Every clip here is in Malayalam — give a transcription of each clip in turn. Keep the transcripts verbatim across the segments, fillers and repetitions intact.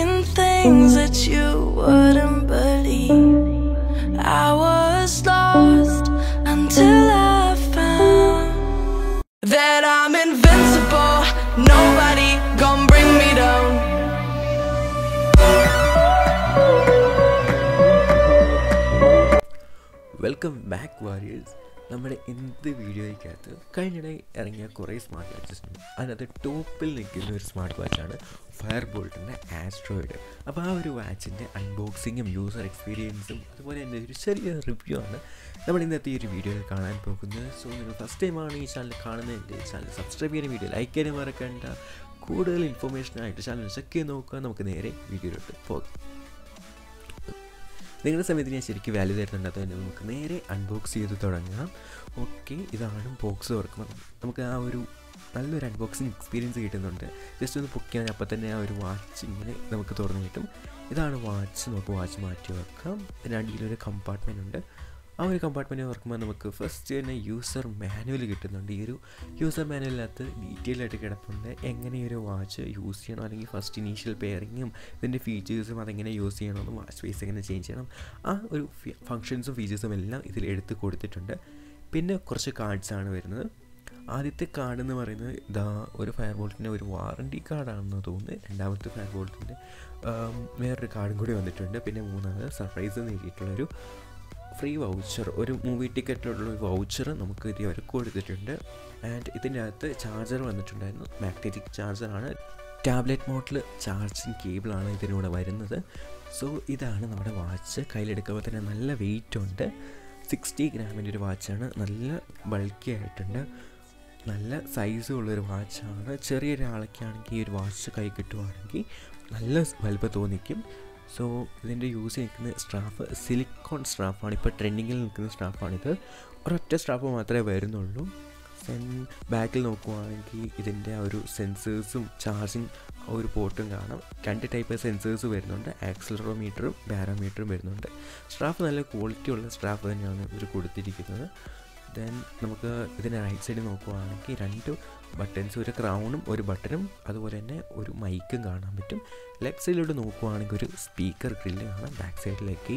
seen things that you wouldn't believe. I was lost until I found that I'm invincible. Nobody gon' bring me down. Welcome back, warriors. നമ്മുടെ എന്ത് വീഡിയോയ്ക്കകത്ത് കഴിഞ്ഞിടെ ഇറങ്ങിയ കുറേ സ്മാർട്ട് വാച്ചസ് ഉണ്ട്. അതിനകത്ത് ടോപ്പിൽ നിൽക്കുന്ന ഒരു സ്മാർട്ട് വാച്ചാണ് ഫയർബോൾട്ടിൻ്റെ ആസ്ട്രോയിഡ്. അപ്പോൾ ആ ഒരു വാച്ചിൻ്റെ അൺബോക്സിങ്ങും യൂസർ എക്സ്പീരിയൻസും അതുപോലെ തന്നെ ഒരു ചെറിയ റിവ്യൂ ആണ് നമ്മൾ ഇന്നത്തെ ഈ ഒരു വീഡിയോയിൽ കാണാൻ പോകുന്നത്. സോ നിങ്ങൾ ഫസ്റ്റ് ടൈമാണ് ഈ ചാനൽ കാണുന്നത്, ചാനൽ സബ്സ്ക്രൈബ് ചെയ്യാൻ, വീഡിയോ ലൈക്ക് ചെയ്യാൻ മറക്കണ്ട. കൂടുതൽ ഇൻഫോർമേഷനായിട്ട് ചാനൽ ചെക്ക് ചെയ്ത് നോക്കുക. നമുക്ക് നേരെ വീഡിയോയിലോട്ട് പോകാം. നിങ്ങളുടെ സമയത്ത് ഞാൻ ശരിക്കും വാല്യൂ തരുന്നുണ്ടാത്ത നമുക്ക് നേരെ അൺബോക്സ് ചെയ്ത് തുടങ്ങാം. ഓക്കെ, ഇതാണ് ബോക്സ് തുറക്കുമ്പോൾ നമുക്ക് ആ ഒരു നല്ലൊരു അൺബോക്സിങ് എക്സ്പീരിയൻസ് കിട്ടുന്നുണ്ട്. ജസ്റ്റ് ഒന്ന് പൊക്കിയാൽ അപ്പം തന്നെ ആ ഒരു വാച്ച് ഇങ്ങനെ നമുക്ക് തുറന്നു കിട്ടും. ഇതാണ് വാച്ച്. നമുക്ക് വാച്ച് മാറ്റി വെക്കാം. പിന്നെ അടിയിലൊരു കമ്പാർട്ട്മെൻ്റ് ഉണ്ട്. ആ ഒരു കമ്പാർട്ട്മെൻറ്റ് തുറക്കുമ്പോൾ നമുക്ക് ഫസ്റ്റ് തന്നെ യൂസർ മാനുവൽ കിട്ടുന്നുണ്ട്. ഈ ഒരു യൂസർ മാനുവലിനകത്ത് ഡീറ്റെയിൽ ആയിട്ട് കിടപ്പുണ്ട്. എങ്ങനെ ഒരു വാച്ച് യൂസ് ചെയ്യണം, അല്ലെങ്കിൽ ഫസ്റ്റ് ഇനീഷ്യൽ പെയറിങ്ങും ഇതിൻ്റെ ഫീച്ചേഴ്സും അതെങ്ങനെ യൂസ് ചെയ്യണമെന്നും വാച്ച് ഫേസ് എങ്ങനെ ചേഞ്ച് ചെയ്യണം, ആ ഒരു ഫങ്ഷൻസും ഫീച്ചേഴ്സും എല്ലാം ഇതിൽ എടുത്ത് കൊടുത്തിട്ടുണ്ട്. പിന്നെ കുറച്ച് കാർഡ്സാണ് വരുന്നത്. ആദ്യത്തെ കാർഡ് എന്ന് പറയുന്നത് ഇതാ ഒരു ഫയർബോൾട്ടിൻ്റെ ഒരു വാറണ്ടി കാർഡാണെന്ന് തോന്നുന്നു. രണ്ടാമത്തെ ഫയർബോൾട്ടിൻ്റെ വേറൊരു കാർഡും കൂടി വന്നിട്ടുണ്ട്. പിന്നെ മൂന്നാമത് സർപ്രൈസ് നേടിയിട്ടുള്ളൊരു ഫ്രീ വൗച്ചർ, ഒരു മൂവി ടിക്കറ്റുള്ള ഒരു വൗച്ചർ നമുക്ക് ഇത് അവർ കൊടുത്തിട്ടുണ്ട്. ആൻഡ് ഇതിൻ്റെ അകത്ത് ചാർജർ വന്നിട്ടുണ്ടായിരുന്നു. മാഗ്നറ്റിക് ചാർജറാണ്. ടാബ്ലറ്റ് മോഡൽ ചാർജിങ് കേബിളാണ് ഇതിലൂടെ വരുന്നത്. സോ ഇതാണ് നമ്മുടെ വാച്ച്. കയ്യിലെടുക്കുമ്പോൾ തന്നെ നല്ല വെയിറ്റ് ഉണ്ട്. സിക്സ്റ്റി ഗ്രാമിൻ്റെ ഒരു വാച്ചാണ്. നല്ല ബൾക്കി ആയിട്ടുണ്ട്. നല്ല സൈസുള്ളൊരു വാച്ചാണ്. ചെറിയൊരാളൊക്കെയാണെങ്കിൽ ഈ ഒരു വാച്ച് കൈ കിട്ടുവാണെങ്കിൽ നല്ല വലുപ്പം തോന്നിക്കും. സോ ഇതിൻ്റെ യൂസ് നിൽക്കുന്ന സ്ട്രാഫ് സിലിക്കോൺ സ്ട്രാഫാണ്. ഇപ്പോൾ ട്രെൻഡിങ്ങിൽ നിൽക്കുന്ന സ്ട്രാഫാണിത്. ഒരൊറ്റ സ്ട്രാഫ് മാത്രമേ വരുന്നുള്ളൂ. സെൻ ബാക്കിൽ നോക്കുവാണെങ്കിൽ ഇതിൻ്റെ ആ ഒരു സെൻസേഴ്സും ചാർജിങ് ഒരു പോർട്ടും കാണാം. രണ്ട് ടൈപ്പ് സെൻസേഴ്സ് വരുന്നുണ്ട്. ആക്സിലറോമീറ്ററും ബാരോമീറ്ററും വരുന്നുണ്ട്. സ്ട്രാഫ് നല്ല ക്വാളിറ്റി ഉള്ള സ്ട്രാഫ് തന്നെയാണ് ഇവർ കൊടുത്തിരിക്കുന്നത്. ദെൻ നമുക്ക് ഇതിൻ്റെ റൈറ്റ് സൈഡിൽ നോക്കുവാണെങ്കിൽ രണ്ട് ബട്ടൺസ്, ഒരു ക്രൗണും ഒരു ബട്ടനും അതുപോലെ തന്നെ ഒരു മൈക്കും കാണാൻ പറ്റും. ലെഫ്റ്റ് സൈഡിലോട്ട് നോക്കുവാണെങ്കിൽ ഒരു സ്പീക്കർ ഗ്രില്ല് കാണാം. ബാക്ക് സൈഡിലേക്ക്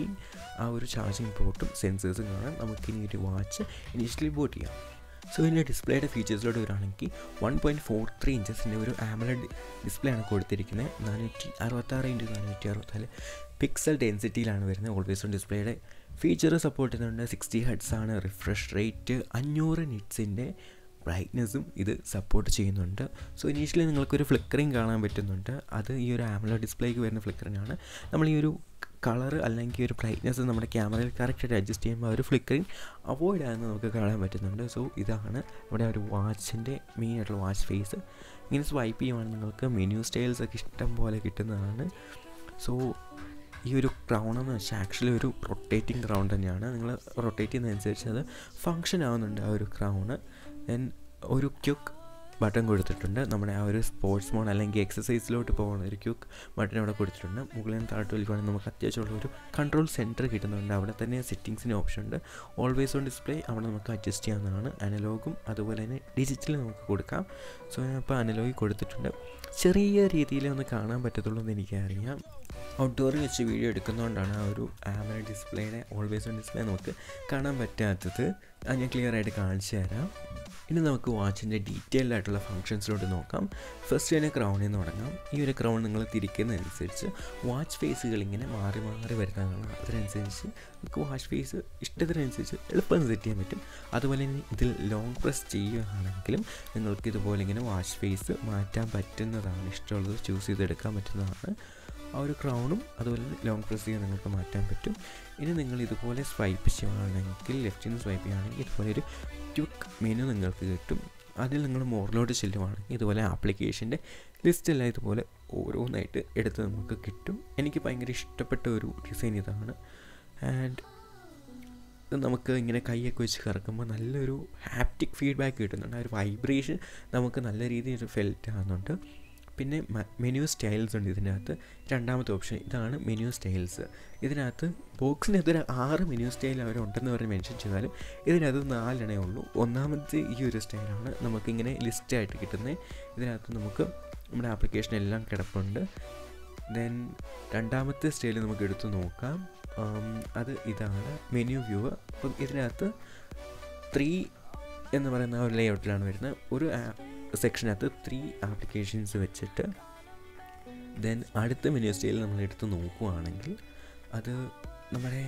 ആ ഒരു ചാർജിങ് പോർട്ടും സെൻസേഴ്സും കാണാം. നമുക്കിനി ഒരു വാച്ച് ഇനിഷ്യലി ബോട്ട് ചെയ്യാം. സോ ഇതിൻ്റെ ഡിസ്പ്ലേയുടെ ഫീച്ചേഴ്സിലോട്ട് വരാണെങ്കിൽ വൺ പോയിൻറ്റ് ഫോർ ത്രീ ഇഞ്ചസിൻ്റെ ഒരു AMOLED ഡിസ്പ്ലേ ആണ് കൊടുത്തിരിക്കുന്നത്. നാനൂറ്റി അറുപത്താറ് ഇൻറ്റു നാനൂറ്റി അറുപത്താല് പിക്സൽ ഡെൻസിറ്റിയിലാണ് വരുന്നത്. ഓൾവേസ് ഓൺ ഡിസ്പ്ലേയുടെ ഫീച്ചർ സപ്പോർട്ട് ചെയ്യുന്നുണ്ട്. സിക്സ്റ്റി ഹെഡ്സ് ആണ് റിഫ്രഷ് റേറ്റ്. അഞ്ഞൂറ് നിറ്റ്സിൻ്റെ ബ്രൈറ്റ്നെസ്സും ഇത് സപ്പോർട്ട് ചെയ്യുന്നുണ്ട്. സോ ഇനീഷ്യലി നിങ്ങൾക്കൊരു ഫ്ലിക്കറിങ് കാണാൻ പറ്റുന്നുണ്ട്. അത് ഈ ഒരു AMOLED ഡിസ്പ്ലേക്ക് വരുന്ന ഫ്ലിക്കറിങ് ആണ്. നമ്മൾ ഈ ഒരു കളർ അല്ലെങ്കിൽ ഒരു ബ്രൈറ്റ്നെസ് നമ്മുടെ ക്യാമറയിൽ കറക്റ്റായിട്ട് അഡ്ജസ്റ്റ് ചെയ്യുമ്പോൾ ആ ഒരു ഫ്ലിക്കറിങ് അവോയ്ഡ് ആകുന്നത് നമുക്ക് കാണാൻ പറ്റുന്നുണ്ട്. സോ ഇതാണ് നമ്മുടെ ഒരു വാച്ചിൻ്റെ മെയിൻ ആയിട്ടുള്ള വാച്ച് ഫേസ്. ഇങ്ങനെ സ്വൈപ്പ് ചെയ്യുവാണെങ്കിൽ നിങ്ങൾക്ക് മെനു സ്റ്റൈൽസ് ഒക്കെ ഇഷ്ടം പോലെ കിട്ടുന്നതാണ്. സോ ഈ ഒരു ക്രൗൺ എന്ന് വെച്ചാൽ ആക്ച്വലി ഒരു റൊട്ടേറ്റിംഗ് ക്രൗൺ തന്നെയാണ്. നിങ്ങൾ റൊട്ടേറ്റ് ചെയ്യുന്നതനുസരിച്ച് അത് ഫങ്ഷൻ ആവുന്നുണ്ട് ആ ഒരു ക്രൗണ്. ദെൻ ഒരു ക്യുക്ക് ബട്ടൺ കൊടുത്തിട്ടുണ്ട്. നമ്മുടെ ആ ഒരു സ്പോർട്സ് മോഡ് അല്ലെങ്കിൽ എക്സസൈസിലോട്ട് പോകണ ഒരു ക്യുക്ക് ബട്ടൺ അവിടെ കൊടുത്തിട്ടുണ്ട്. മുകളിൽ നിന്ന് താഴോട്ട് വലിക്കുവാണെങ്കിൽ നമുക്ക് അത്യാവശ്യമുള്ള ഒരു കൺട്രോൾ സെൻറ്റർ കിട്ടുന്നുണ്ട്. അവിടെ തന്നെ സെറ്റിങ്സിന് ഓപ്ഷൻ ഉണ്ട്. ഓൾവേസ് ഓൺ ഡിസ്പ്ലേ അവിടെ നമുക്ക് അഡ്ജസ്റ്റ് ചെയ്യാവുന്നതാണ്. അനലോഗും അതുപോലെ തന്നെ ഡിജിറ്റലും നമുക്ക് കൊടുക്കാം. സോ ഞാനിപ്പോൾ അനലോഗ് കൊടുത്തിട്ടുണ്ട്. ചെറിയ രീതിയിൽ ഒന്ന് കാണാൻ പറ്റത്തുള്ളൂ എന്ന് എനിക്കറിയാം. ഔട്ട്ഡോറിൽ വെച്ച് വീഡിയോ എടുക്കുന്നതുകൊണ്ടാണ് ആ ഒരു AMOLED ഡിസ്പ്ലേയുടെ ഓൾവേസ് ഓൺ ഡിസ്പ്ലേ നമുക്ക് കാണാൻ പറ്റാത്തത്. അത് ഞാൻ ക്ലിയർ ആയിട്ട് കാണിച്ചു തരാം. ഇനി നമുക്ക് വാച്ചിൻ്റെ ഡീറ്റെയിൽഡ് ആയിട്ടുള്ള ഫങ്ഷൻസിലോട്ട് നോക്കാം. ഫസ്റ്റ് തന്നെ ക്രൗണിൽ നിന്ന് തുടങ്ങാം. ഈ ഒരു ക്രൗൺ നിങ്ങൾ തിരിക്കുന്നതനുസരിച്ച് വാച്ച് ഫേസുകൾ ഇങ്ങനെ മാറി മാറി വരുന്നതാണ്. അതിനനുസരിച്ച് നമുക്ക് വാച്ച് ഫേസ് ഇഷ്ടത്തിനനുസരിച്ച് എളുപ്പം സെറ്റ് ചെയ്യാൻ പറ്റും. അതുപോലെ തന്നെ ഇതിൽ ലോങ് പ്രസ് ചെയ്യുകയാണെങ്കിലും നിങ്ങൾക്ക് ഇതുപോലെ ഇങ്ങനെ വാച്ച് ഫേസ് മാറ്റാൻ പറ്റുന്നതാണ്. ഇഷ്ടമുള്ളത് ചൂസ് ചെയ്തെടുക്കാൻ പറ്റുന്നതാണ്. ആ ഒരു ക്രൗണും അതുപോലെ ലോങ് പ്രസ് ചെയ്യാൻ നിങ്ങൾക്ക് മാറ്റാൻ പറ്റും. ഇനി നിങ്ങൾ ഇതുപോലെ സ്വൈപ്പ് ചെയ്യുകയാണെങ്കിൽ, ലെഫ്റ്റിൽ നിന്ന് സ്വൈപ്പ് ചെയ്യുകയാണെങ്കിൽ ഇതുപോലെ ഒരു ക്യുക്ക് മെനു നിങ്ങൾക്ക് കിട്ടും. അതിൽ നിങ്ങൾ മോറിലോട്ട് ചെല്ലുവാണെങ്കിൽ ഇതുപോലെ ആപ്ലിക്കേഷൻ്റെ ലിസ്റ്റെല്ലാം ഇതുപോലെ ഓരോന്നായിട്ട് എടുത്ത് നമുക്ക് കിട്ടും. എനിക്ക് ഭയങ്കര ഇഷ്ടപ്പെട്ട ഒരു ഡിസൈൻ ഇതാണ്. ആൻഡ് നമുക്ക് ഇങ്ങനെ കൈയൊക്കെ വെച്ച് കറക്കുമ്പോൾ നല്ലൊരു ഹാപ്റ്റിക് ഫീഡ്ബാക്ക് കിട്ടുന്നുണ്ട്. ആ ഒരു വൈബ്രേഷൻ നമുക്ക് നല്ല രീതിയിൽ ഫെൽറ്റ് ആകുന്നുണ്ട്. പിന്നെ മെനു സ്റ്റൈൽസ് ഉണ്ട് ഇതിനകത്ത്. രണ്ടാമത്തെ ഓപ്ഷൻ ഇതാണ് മെനു സ്റ്റൈൽസ്. ഇതിനകത്ത് ബോക്സിനകത്ത് ഒരു ആറ് മെനു സ്റ്റൈൽ അവരുണ്ടെന്ന് അവർ മെൻഷൻ ചെയ്താലും ഇതിനകത്ത് നാലെണ്ണേ ഉള്ളൂ. ഒന്നാമത്തെ ഈ ഒരു സ്റ്റൈലാണ് നമുക്കിങ്ങനെ ലിസ്റ്റായിട്ട് കിട്ടുന്നത്. ഇതിനകത്ത് നമുക്ക് നമ്മുടെ ആപ്ലിക്കേഷൻ എല്ലാം കിടപ്പുണ്ട്. ദെൻ രണ്ടാമത്തെ സ്റ്റേജിൽ നമുക്ക് എടുത്തു നോക്കാം. അത് ഇതാണ് മെനു വ്യൂവർ. അപ്പം ഇതിനകത്ത് ത്രീ എന്ന് പറയുന്ന ഒരു ലേ ഔട്ടിലാണ് വരുന്നത്. ഒരു സെക്ഷനകത്ത് ത്രീ ആപ്ലിക്കേഷൻസ് വെച്ചിട്ട് ദെൻ അടുത്ത മെനു സ്റ്റേജിൽ നമ്മൾ എടുത്ത് നോക്കുകയാണെങ്കിൽ അത് നമ്മുടെ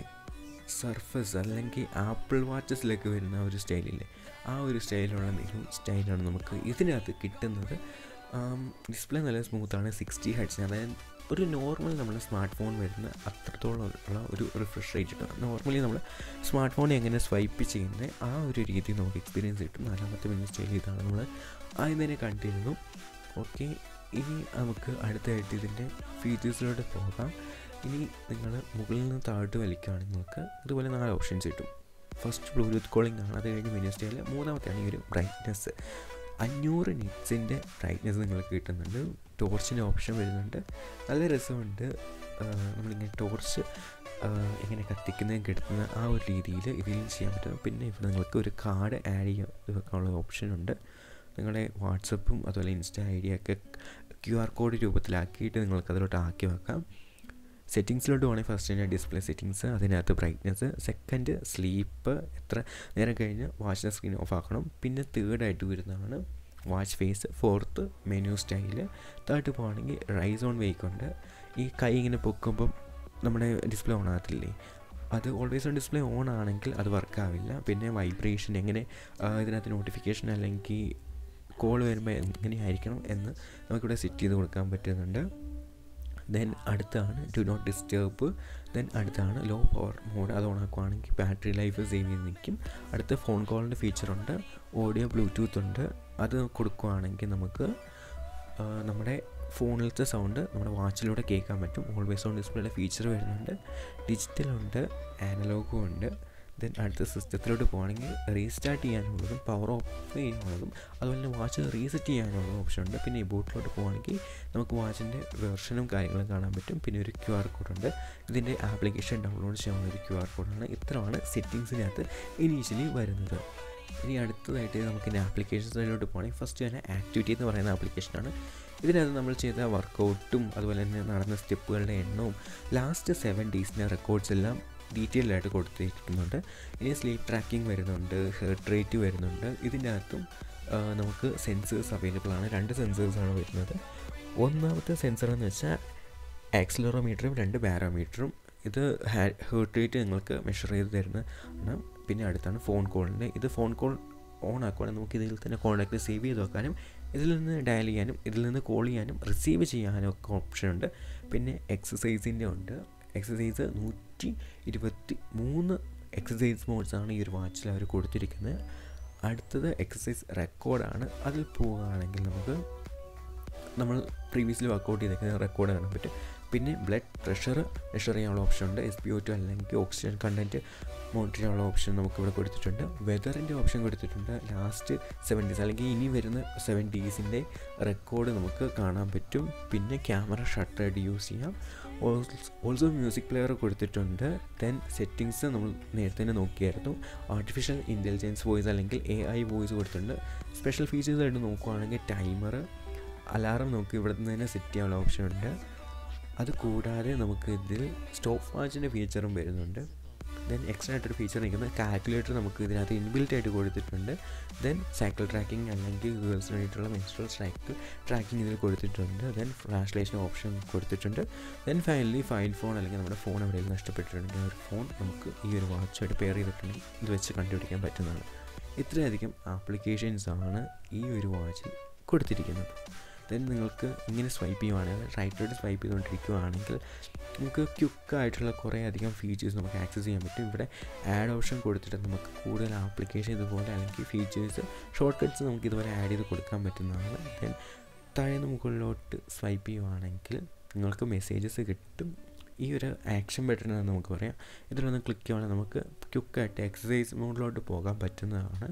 സർഫസ് അല്ലെങ്കിൽ ആപ്പിൾ വാച്ചസിലേക്ക് വരുന്ന ഒരു സ്റ്റൈലില്ലേ, ആ ഒരു സ്റ്റൈലുള്ള എന്തെങ്കിലും സ്റ്റൈലാണ് നമുക്ക് ഇതിനകത്ത് കിട്ടുന്നത്. ഡിസ്പ്ലേ നല്ല സ്മൂത്താണ്, സിക്സ്റ്റി ഹെഡ്സ്, അതായത് ഒരു നോർമൽ നമ്മുടെ സ്മാർട്ട് ഫോൺ വരുന്ന അത്രത്തോളം ഉള്ള ഒരു റിഫ്രഷ് റേറ്റ് കിട്ടും. നോർമലി നമ്മൾ സ്മാർട്ട് ഫോൺ എങ്ങനെ സ്വൈപ്പ് ചെയ്യുന്നത് ആ ഒരു രീതി നമുക്ക് എക്സ്പീരിയൻസ് കിട്ടും. നാലാമത്തെ മെനു സ്റ്റൈൽ ഇതാണ്, നമ്മൾ ആദ്യം തന്നെ കണ്ടിരുന്നു. ഓക്കെ, ഇനി നമുക്ക് അടുത്തായിട്ട് ഇതിൻ്റെ ഫീച്ചേഴ്സിലോട്ട് പോകാം. ഇനി നിങ്ങൾ മുകളിൽ നിന്ന് താഴ്ത്ത് വലിക്കുകയാണെങ്കിൽ നിങ്ങൾക്ക് ഇതുപോലെ നാല് ഓപ്ഷൻസ് കിട്ടും. ഫസ്റ്റ് ബ്ലൂടൂത്ത് കോളിംഗ് ആണ്, അത് കഴിഞ്ഞ് മെനു സ്റ്റൈൽ, മൂന്നാമത്തെയാണ് ഈ ഒരു ബ്രൈറ്റ്നെസ്. അഞ്ഞൂറ് നിറ്റ്സിൻ്റെ ബ്രൈറ്റ്നെസ് നിങ്ങൾക്ക് കിട്ടുന്നുണ്ട്. ടോർച്ചിൻ്റെ ഓപ്ഷൻ വരുന്നുണ്ട്, നല്ല രസമുണ്ട്. നമ്മളിങ്ങനെ ടോർച്ച് എങ്ങനെ കത്തിക്കുന്നതും കിട്ടുന്ന ആ ഒരു രീതിയിൽ ഇതിൽ ചെയ്യാൻ പറ്റും. പിന്നെ ഇവിടെ നിങ്ങൾക്ക് ഒരു കാർഡ് ആഡ് ചെയ്യാനുള്ള ഓപ്ഷനുണ്ട്. നിങ്ങളുടെ വാട്സപ്പും അതുപോലെ ഇൻസ്റ്റാ ഐ ഡി ഒക്കെ ക്യു ആർ കോഡ് രൂപത്തിലാക്കിയിട്ട് നിങ്ങൾക്ക് അതിലോട്ട് ആക്കി വെക്കാം. സെറ്റിങ്സിലോട്ട് പോകണമെങ്കിൽ ഫസ്റ്റ് തന്നെ ഡിസ്പ്ലേ സെറ്റിങ്സ്, അതിനകത്ത് ബ്രൈറ്റ്നസ്, സെക്കൻഡ് സ്ലീപ്പ്, എത്ര നേരം കഴിഞ്ഞ് വാച്ചിൻ്റെ സ്ക്രീൻ ഓഫ് ആക്കണം. പിന്നെ തേർഡായിട്ട് വരുന്നതാണ് watch face, fourth menu style, third പോകുകയാണെങ്കിൽ റൈസ് ഓൺ വെയ്ക്കുണ്ട്. ഈ കൈ ഇങ്ങനെ പൊക്കുമ്പം നമ്മുടെ ഡിസ്പ്ലേ ഓൺ ആകത്തില്ലേ, അത് ഓൾവേസ് ഓൺ ഡിസ്പ്ലേ ഓൺ ആണെങ്കിൽ അത് വർക്കാവില്ല. പിന്നെ വൈബ്രേഷൻ എങ്ങനെ, ഇതിനകത്ത് നോട്ടിഫിക്കേഷൻ അല്ലെങ്കിൽ കോൾ വരുമ്പോൾ എങ്ങനെയായിരിക്കണം എന്ന് നമുക്കിവിടെ സെറ്റ് ചെയ്ത് കൊടുക്കാൻ പറ്റുന്നുണ്ട്. ദെൻ അടുത്താണ് ഡു നോട്ട് ഡിസ്റ്റേബ്, ദെൻ അടുത്താണ് ലോ പവർ മോഡ്, അത് ഓണാക്കുകയാണെങ്കിൽ ബാറ്ററി ലൈഫ് സേവ് ചെയ്ത് നിൽക്കും. അടുത്ത ഫോൺ കോളിൻ്റെ ഫീച്ചറുണ്ട്, ഓഡിയോ ബ്ലൂടൂത്ത് ഉണ്ട്, അത് കൊടുക്കുകയാണെങ്കിൽ നമുക്ക് നമ്മുടെ ഫോണിലത്തെ സൗണ്ട് നമ്മുടെ വാച്ചിലൂടെ കേൾക്കാൻ പറ്റും. ഓൾവേസ് ഓൺ ഡിസ്പ്ലേയുടെ ഫീച്ചർ വരുന്നുണ്ട്, ഡിജിറ്റലുണ്ട്, ആനലോഗും ഉണ്ട്. ദെൻ അടുത്ത സിസ്റ്റത്തിലോട്ട് പോകണമെങ്കിൽ റീസ്റ്റാർട്ട് ചെയ്യാനുള്ളതും പവർ ഓഫ് ചെയ്യാനുള്ളതും അതുപോലെ തന്നെ വാച്ച് റീസെറ്റ് ചെയ്യാനുള്ള ഓപ്ഷൻ ഉണ്ട്. പിന്നെ ഇബോട്ടിലോട്ട് പോകുകയാണെങ്കിൽ നമുക്ക് വാച്ചിൻ്റെ വെർഷനും കാര്യങ്ങളും കാണാൻ പറ്റും. പിന്നെ ഒരു ക്യു ആർ കോഡുണ്ട്, ഇതിൻ്റെ ആപ്ലിക്കേഷൻ ഡൗൺലോഡ് ചെയ്യാനുള്ള ഒരു ക്യു ആർ കോഡാണ്. ഇത്രയാണ് സെറ്റിങ്സിനകത്ത് ഇനീഷ്യലി വരുന്നത്. ഇനി അടുത്തതായിട്ട് നമുക്കിൻ്റെ ആപ്ലിക്കേഷൻസിലോട്ട് പോകണമെങ്കിൽ ഫസ്റ്റ് തന്നെ ആക്ടിവിറ്റി എന്ന് പറയുന്ന ആപ്ലിക്കേഷനാണ്. ഇതിനകത്ത് നമ്മൾ ചെയ്ത വർക്കൗട്ടും അതുപോലെ തന്നെ നടന്ന സ്റ്റെപ്പുകളുടെ എണ്ണവും ലാസ്റ്റ് സെവൻ ഡേയ്സിൻ്റെ റെക്കോർഡ്സ് എല്ലാം ഡീറ്റെയിൽ ആയിട്ട് കൊടുത്തിരിക്കുന്നുണ്ട്. ഇനി സ്ലീപ്പ് ട്രാക്കിംഗ് വരുന്നുണ്ട്, ഹെർട്ട് റേറ്റ് വരുന്നുണ്ട്. ഇതിൻ്റെ അകത്തും നമുക്ക് സെൻസേഴ്സ് അവൈലബിൾ ആണ്. രണ്ട് സെൻസേഴ്സാണ് വരുന്നത്. ഒന്നാമത്തെ സെൻസർ എന്ന് വെച്ചാൽ ആക്സിലറോമീറ്ററും രണ്ട് ബാരോമീറ്ററും, ഇത് ഹെർട്ട് റേറ്റ് നിങ്ങൾക്ക് മെഷർ ചെയ്ത് തരുന്നതാണ്. പിന്നെ അടുത്താണ് ഫോൺ കോളിൻ്റെ, ഇത് ഫോൺ കോൾ ഓൺ ആക്കുകയാണെങ്കിൽ നമുക്ക് ഇതിൽ തന്നെ കോൺടാക്റ്റ് സേവ് ചെയ്ത് വെക്കാനും ഇതിൽ നിന്ന് ഡയൽ ചെയ്യാനും ഇതിൽ നിന്ന് കോൾ ചെയ്യാനും റിസീവ് ചെയ്യാനും ഒക്കെ ഓപ്ഷനുണ്ട്. പിന്നെ എക്സസൈസിൻ്റെ ഉണ്ട്, എക്സസൈസ് നൂറ്റി ഇരുപത്തി മൂന്ന് എക്സസൈസ് മോഡ്സാണ് ഈ ഒരു വാച്ചിൽ അവർ കൊടുത്തിരിക്കുന്നത്. അടുത്തത് എക്സസൈസ് റെക്കോർഡാണ്, അതിൽ പോവുകയാണെങ്കിൽ നമുക്ക് നമ്മൾ പ്രീവിയസ്ലി വർക്കൗട്ട് ചെയ്തിരിക്കുന്ന റെക്കോർഡ് കാണാൻ പറ്റും. പിന്നെ ബ്ലഡ് പ്രഷർ മെഷർ ചെയ്യാനുള്ള ഓപ്ഷൻ ഉണ്ട്, എസ് പി ഒ ടു അല്ലെങ്കിൽ ഓക്സിജൻ കണ്ടൻറ്റ് മോണിറ്റർ ചെയ്യാനുള്ള ഓപ്ഷൻ നമുക്കിവിടെ കൊടുത്തിട്ടുണ്ട്. വെതറിൻ്റെ ഓപ്ഷൻ കൊടുത്തിട്ടുണ്ട്, ലാസ്റ്റ് സെവൻ ഡേയ്സ് അല്ലെങ്കിൽ ഇനി വരുന്ന സെവൻ ഡേയ്സിൻ്റെ റെക്കോർഡ് നമുക്ക് കാണാൻ പറ്റും. പിന്നെ ക്യാമറ ഷട്ടറായിട്ട് യൂസ് ചെയ്യാം. ഓൾസോ മ്യൂസിക് പ്ലെയർ കൊടുത്തിട്ടുണ്ട്. ദെൻ സെറ്റിങ്സ് നമ്മൾ നേരത്തെ തന്നെ നോക്കിയായിരുന്നു, ആർട്ടിഫിഷ്യൽ ഇൻ്റലിജൻസ് വോയിസ് അല്ലെങ്കിൽ എ ഐ വോയിസ് കൊടുത്തിട്ടുണ്ട്. സ്പെഷ്യൽ ഫീച്ചേഴ്സായിട്ട് നോക്കുകയാണെങ്കിൽ ടൈമർ, അലാറം നമുക്ക് ഇവിടെ നിന്ന് തന്നെ സെറ്റ് ചെയ്യാനുള്ള ഓപ്ഷൻ ഉണ്ട്. അതുകൂടാതെ നമുക്ക് ഇതിൽ സ്റ്റോപ്പ് വാച്ചിൻ്റെ ഫീച്ചറും വരുന്നുണ്ട്. ദെൻ എക്സ്ട്രാ ആയിട്ടൊരു ഫീച്ചർ നിൽക്കുന്നത് കാൽക്കുലേറ്റർ നമുക്ക് ഇതിനകത്ത് ഇൻബിൽറ്റ് ആയിട്ട് കൊടുത്തിട്ടുണ്ട്. ദെൻ സൈക്കിൾ ട്രാക്കിംഗ് അല്ലെങ്കിൽ ഗേൾസിനായിട്ടുള്ള മെൻസ്ട്രൽ സൈക്കിൾ ട്രാക്കിംഗ് ഇതിൽ കൊടുത്തിട്ടുണ്ട്. ദെൻ ഫ്ലാഷ് ലൈറ്റിന് ഓപ്ഷൻ കൊടുത്തിട്ടുണ്ട്. ദെൻ ഫൈനലി ഫൈൻ ഫോൺ അല്ലെങ്കിൽ നമ്മുടെ ഫോൺ എവിടെയെങ്കിലും നഷ്ടപ്പെട്ടിട്ടുണ്ടെങ്കിൽ ഒരു ഫോൺ നമുക്ക് ഈ ഒരു വാച്ചായിട്ട് പെയർ ചെയ്തിട്ടുണ്ടെങ്കിൽ ഇത് വെച്ച് കണ്ടുപിടിക്കാൻ പറ്റുന്നതാണ്. ഇത്രയധികം ആപ്ലിക്കേഷൻസാണ് ഈ ഒരു വാച്ചിൽ കൊടുത്തിരിക്കുന്നത്. ദെൻ നിങ്ങൾക്ക് ഇങ്ങനെ സ്വൈപ്പ് ചെയ്യുകയാണെങ്കിൽ റൈറ്റിലോട്ട് സ്വൈപ്പ് ചെയ്തുകൊണ്ടിരിക്കുകയാണെങ്കിൽ നമുക്ക് ക്യുക്കായിട്ടുള്ള കുറേ അധികം ഫീച്ചേഴ്സ് നമുക്ക് ആക്സസ് ചെയ്യാൻ പറ്റും. ഇവിടെ ആഡ് ഓപ്ഷൻ കൊടുത്തിട്ട് നമുക്ക് കൂടുതൽ ആപ്ലിക്കേഷൻ ഇതുപോലെ അല്ലെങ്കിൽ ഫീച്ചേഴ്സ് ഷോർട്ട് കട്ട്സ് നമുക്ക് ഇതുപോലെ ആഡ് ചെയ്ത് കൊടുക്കാൻ പറ്റുന്നതാണ്. ദെൻ താഴേന്ന് മുകളിലോട്ട് സ്വൈപ്പ് ചെയ്യുകയാണെങ്കിൽ നിങ്ങൾക്ക് മെസ്സേജസ് കിട്ടും. ഈ ഒരു ആക്ഷൻ ബട്ടൺ എന്ന് നമുക്ക് പറയാം. ഇതിലൊന്ന് ക്ലിക്ക് ചെയ്യുകയാണെങ്കിൽ നമുക്ക് ക്യുക്കായിട്ട് എക്സസൈസ് മോഡിലോട്ട് പോകാൻ പറ്റുന്നതാണ്.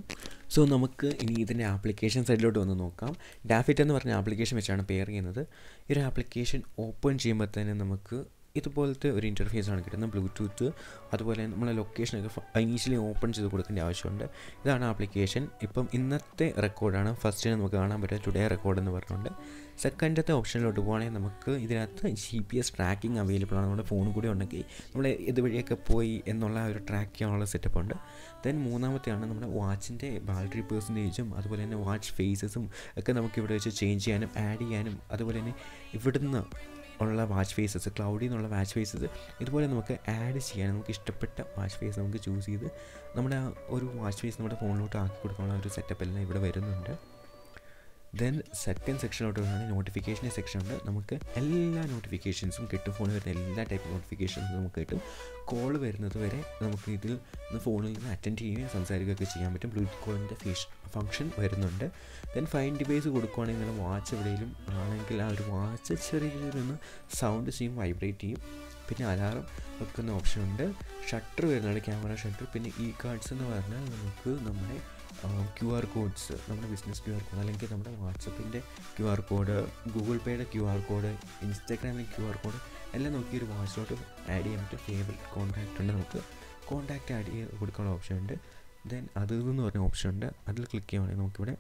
സോ നമുക്ക് ഇനി ഇതിൻ്റെ ആപ്ലിക്കേഷൻ സൈഡിലോട്ട് വന്ന് നോക്കാം. ഡാഫിറ്റ് എന്ന് പറഞ്ഞ ആപ്ലിക്കേഷൻ വെച്ചാണ് പെയർ ചെയ്യുന്നത്. ഈ ഒരു ആപ്ലിക്കേഷൻ ഓപ്പൺ ചെയ്യുമ്പോൾ തന്നെ നമുക്ക് ഇതുപോലത്തെ ഒരു ഇന്റർഫേസ് ആണ് കിട്ടുന്നത് ബ്ലൂടൂത്ത് അതുപോലെ നമ്മൾ ലൊക്കേഷൻ ഒക്കെ ഇനിഷ്യലി ഓപ്പൺ ചെയ്ത് കൊടുക്കേണ്ട ആവശ്യമുണ്ട് ഇതാണ് ആപ്ലിക്കേഷൻ ഇപ്പം ഇന്നത്തെ റെക്കോർഡാണ് ഫസ്റ്റ് നമുക്ക് കാണാൻ പറ്റുക ടുഡേ റെക്കോർഡ് എന്ന് പറഞ്ഞുകൊണ്ട് സെക്കൻഡത്തെ ഓപ്ഷനിലോട്ട് പോവുകയാണെങ്കിൽ നമുക്ക് ഇതിനകത്ത് G P S tracking available ആണ് നമ്മുടെ ഫോണിൽ കൂടെ ഉണ്ടെങ്കിൽ നമ്മൾ ഇതുവഴിയൊക്കെ പോയി എന്നുള്ള ഒരു ട്രാക്ക് ചെയ്യാനുള്ള സെറ്റപ്പ് ഉണ്ട് ദെൻ മൂന്നാമത്തെയാണ് നമ്മുടെ വാച്ചിൻ്റെ ബാറ്ററി പെർസെൻറ്റേജും അതുപോലെ തന്നെ വാച്ച് ഫേസസും ഒക്കെ നമുക്ക് ഇവിടെ വെച്ച് ചേഞ്ച് ചെയ്യാനും ആഡ് ചെയ്യാനും അതുപോലെ തന്നെ ഇവിടുന്ന് ഉള്ള വാച്ച് ഫേസസ് ക്ലൗഡിൽ നിന്നുള്ള വാച്ച് ഫേസസ് ഇതുപോലെ നമുക്ക് ആഡ് ചെയ്യാൻ നമുക്ക് ഇഷ്ടപ്പെട്ട വാച്ച് ഫേസ് നമുക്ക് ചൂസ് ചെയ്ത് നമ്മുടെ ഒരു വാച്ച് ഫേസ് നമ്മുടെ ഫോണിലോട്ട് ആക്കി കൊടുക്കാനുള്ള ഒരു സെറ്റപ്പ് എല്ലാം ഇവിടെ വരുന്നുണ്ട് ദെൻ സെക്കൻഡ് സെക്ഷനിലോട്ട് വരുന്നത് നോട്ടിഫിക്കേഷൻ സെക്ഷനുണ്ട് നമുക്ക് എല്ലാ നോട്ടിഫിക്കേഷൻസും കിട്ടും ഫോണിൽ വരുന്ന എല്ലാ ടൈപ്പ് നോട്ടിഫിക്കേഷൻസും നമുക്ക് കിട്ടും കോൾ വരുന്നത് വരെ നമുക്ക് ഇതിൽ ഫോണിൽ നിന്ന് അറ്റൻഡ് ചെയ്യുകയും സംസാരിക്കുകയൊക്കെ ചെയ്യാൻ പറ്റും ബ്ലൂടൂത്ത് കോളിൻ്റെ ഫീഷ് ഫംഗ്ഷൻ വരുന്നുണ്ട് ദെൻ ഫൈൻ ഡിവൈസ് കൊടുക്കുകയാണെങ്കിൽ നമ്മൾ വാച്ച് എവിടെയും ആണെങ്കിൽ ആ ഒരു വാച്ച് ചെറിയ രീതിയിൽ നിന്ന് സൗണ്ട് ചെയ്യും വൈബ്രേറ്റ് ചെയ്യും പിന്നെ അലാറം വെക്കുന്ന ഓപ്ഷനുണ്ട് ഷട്ടർ വരുന്നുണ്ട് ക്യാമറ ഷട്ടർ പിന്നെ ഇ കാർഡ്സ് എന്ന് പറഞ്ഞാൽ നമുക്ക് നമ്മുടെ ക്യു ആർ കോഡ്സ് നമ്മുടെ ബിസിനസ് ക്യു ആർ കോഡ് അല്ലെങ്കിൽ നമ്മുടെ വാട്സപ്പിൻ്റെ ക്യു ആർ കോഡ് ഗൂഗിൾ പേയുടെ ക്യു ആർ കോഡ് ഇൻസ്റ്റാഗ്രാമിൻ്റെ ക്യു ആർ കോഡ് എല്ലാം നമുക്ക് ഈ ഒരു വാച്ചിലോട്ട് ആഡ് ചെയ്യാൻ പറ്റും ഫേവറേറ്റ് കോൺടാക്റ്റ് ഉണ്ട് നമുക്ക് കോൺടാക്റ്റ് ആഡ് ചെയ്ത് കൊടുക്കാനുള്ള ഓപ്ഷൻ ഉണ്ട് ദെൻ അതിൽ നിന്ന് പറഞ്ഞ ഓപ്ഷൻ ഉണ്ട് അതിൽ ക്ലിക്ക് ചെയ്യുകയാണെങ്കിൽ നമുക്കിവിടെ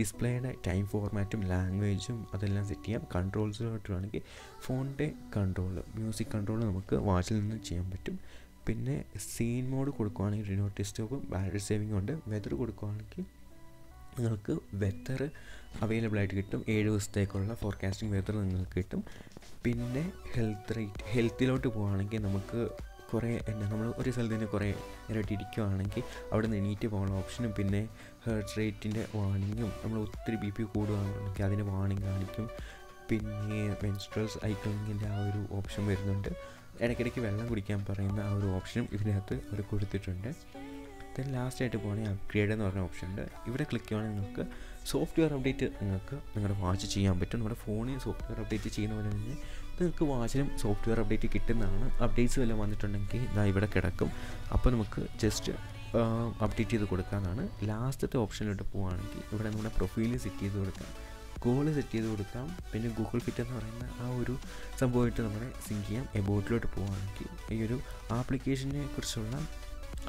ഡിസ്പ്ലേയുടെ ടൈം ഫോർമാറ്റും ലാംഗ്വേജും അതെല്ലാം സെറ്റ് ചെയ്യാം കൺട്രോൾസിലോട്ട് വേണമെങ്കിൽ ഫോണിൻ്റെ കൺട്രോൾ മ്യൂസിക് കൺട്രോൾ നമുക്ക് വാച്ചിൽ നിന്ന് ചെയ്യാൻ പറ്റും പിന്നെ സീൻ മോഡ് കൊടുക്കുകയാണെങ്കിൽ do not disturb battery saving ഉണ്ട് വെതർ കൊടുക്കുകയാണെങ്കിൽ നിങ്ങൾക്ക് വെതർ അവൈലബിൾ ആയിട്ട് കിട്ടും ഏഴ് ദിവസത്തേക്കുള്ള ഫോർകാസ്റ്റിംഗ് വെതർ നിങ്ങൾക്ക് കിട്ടും പിന്നെ ഹെൽത്ത് റേറ്റ് ഹെൽത്തിലോട്ട് പോകുകയാണെങ്കിൽ നമുക്ക് കുറേ എന്നാ നമ്മൾ ഒരു സ്ഥലത്ത് തന്നെ കുറേ നേരമായിട്ട് ഇരിക്കുകയാണെങ്കിൽ അവിടെ നിന്ന് എണീറ്റ് പോകാനുള്ള ഓപ്ഷനും പിന്നെ ഹേർട്ട് റേറ്റിൻ്റെ വാണിങ്ങും നമ്മൾ ഒത്തിരി ബി പി കൂടുകയാണെങ്കിൽ അതിൻ്റെ വാണിംഗ് കാണിക്കും പിന്നെ മെൻസ്ട്രൽസ് ഐക്ലിങ്ങിൻ്റെ ആ ഒരു ഓപ്ഷൻ വരുന്നുണ്ട് ഇടയ്ക്കിടയ്ക്ക് വെള്ളം കുടിക്കാൻ പറയുന്ന ആ ഒരു ഓപ്ഷനും ഇതിനകത്ത് അവർ കൊടുത്തിട്ടുണ്ട് ദെൻ ലാസ്റ്റായിട്ട് പോകുകയാണെങ്കിൽ അപ്ഗ്രേഡ് എന്ന് പറഞ്ഞ ഓപ്ഷൻ ഉണ്ട് ഇവിടെ ക്ലിക്ക് ചെയ്യുകയാണെങ്കിൽ നിങ്ങൾക്ക് സോഫ്റ്റ്വെയർ അപ്ഡേറ്റ് നിങ്ങൾക്ക് നിങ്ങളുടെ വാച്ച് ചെയ്യാൻ പറ്റും നമ്മുടെ ഫോണിൽ സോഫ്റ്റ്വെയർ അപ്ഡേറ്റ് ചെയ്യുന്ന പോലെ തന്നെ നിങ്ങൾക്ക് വാച്ചിലും സോഫ്റ്റ്വെയർ അപ്ഡേറ്റ് കിട്ടുന്നതാണ് അപ്ഡേറ്റ്സ് വല്ലതും വന്നിട്ടുണ്ടെങ്കിൽ ഇതാ ഇവിടെ കിടക്കും അപ്പോൾ നമുക്ക് ജസ്റ്റ് അപ്ഡേറ്റ് ചെയ്ത് കൊടുക്കാമെന്നാണ് ലാസ്റ്റത്തെ ഓപ്ഷനിലോട്ട് പോകുകയാണെങ്കിൽ ഇവിടെ നമ്മുടെ പ്രൊഫൈൽ സെറ്റ് ചെയ്ത് കൊടുക്കാം ഗൂഗിൾ സെറ്റ് ചെയ്ത് കൊടുക്കാം പിന്നെ ഗൂഗിൾ ഫിറ്റ് എന്ന് പറയുന്ന ആ ഒരു സംഭവമായിട്ട് നമ്മളെ സിങ്ക് ചെയ്യാം എബൌട്ടിലോട്ട് പോകുകയാണെങ്കിൽ ഈ ഒരു ആപ്ലിക്കേഷനെ കുറിച്ചുള്ള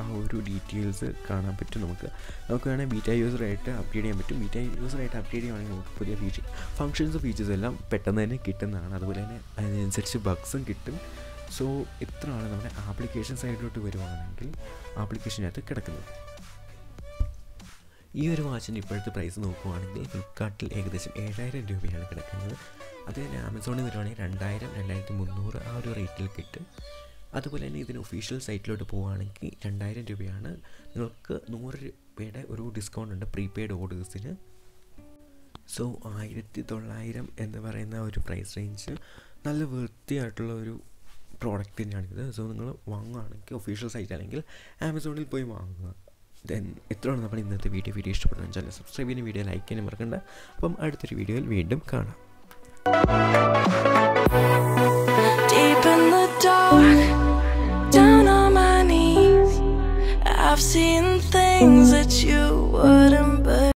ആ ഒരു ഡീറ്റെയിൽസ് കാണാൻ പറ്റും നമുക്ക് നമുക്ക് വേണമെങ്കിൽ ബീറ്റാ യൂസറായിട്ട് അപ്ഡേറ്റ് ചെയ്യാൻ പറ്റും ബീറ്റാ യൂസറായിട്ട് അപ്ഡേറ്റ് ചെയ്യുകയാണെങ്കിൽ നമുക്ക് പുതിയ ഫീച്ചർ ഫങ്ഷൻസ് ഫീച്ചേഴ്സ് എല്ലാം പെട്ടെന്ന് തന്നെ കിട്ടുന്നതാണ് അതുപോലെ തന്നെ അതിനനുസരിച്ച് ബഗ്സും കിട്ടും സോ ഇത്രയാണ് നമ്മുടെ ആപ്ലിക്കേഷൻ സൈഡിലോട്ട് വരുവാണെങ്കിൽ ആപ്ലിക്കേഷനകത്ത് കിടക്കുന്നത് ഈ ഒരു വാച്ചിൻ്റെ ഇപ്പോഴത്തെ പ്രൈസ് നോക്കുകയാണെങ്കിൽ ഫ്ലിപ്കാർട്ടിൽ ഏകദേശം ഏഴായിരം രൂപയാണ് കിടക്കുന്നത് അത് തന്നെ ആമസോണിൽ വരുവാണെങ്കിൽ രണ്ടായിരം രണ്ടായിരത്തി മുന്നൂറ് ആ ഒരു റേറ്റിൽ കിട്ടും അതുപോലെ തന്നെ ഇതിന് ഒഫീഷ്യൽ സൈറ്റിലോട്ട് പോവുകയാണെങ്കിൽ രണ്ടായിരം രൂപയാണ് നിങ്ങൾക്ക് നൂറ് രൂപയുടെ ഒരു ഡിസ്കൗണ്ട് ഉണ്ട് പ്രീപെയ്ഡ് ഓർഡേഴ്സിന് സോ ആയിരത്തി തൊള്ളായിരം എന്ന് പറയുന്ന ഒരു പ്രൈസ് റേഞ്ച് നല്ല വൃത്തിയായിട്ടുള്ള ഒരു പ്രോഡക്റ്റ് തന്നെയാണിത് സോ നിങ്ങൾ വാങ്ങുകയാണെങ്കിൽ ഒഫീഷ്യൽ സൈറ്റ് അല്ലെങ്കിൽ ആമസോണിൽ പോയി വാങ്ങുക ദെൻ ഇത്രയാണ് നമ്മൾ ഇന്നത്തെ വീഡിയോ വീഡിയോ ഇഷ്ടപ്പെടുന്ന ചാനൽ സബ്സ്ക്രൈബ് ചെയ്യുന്ന വീഡിയോ ലൈക്ക് ചെയ്യാനും മറക്കണ്ട അപ്പം അടുത്തൊരു വീഡിയോയിൽ വീണ്ടും കാണാം